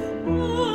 Seine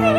Welt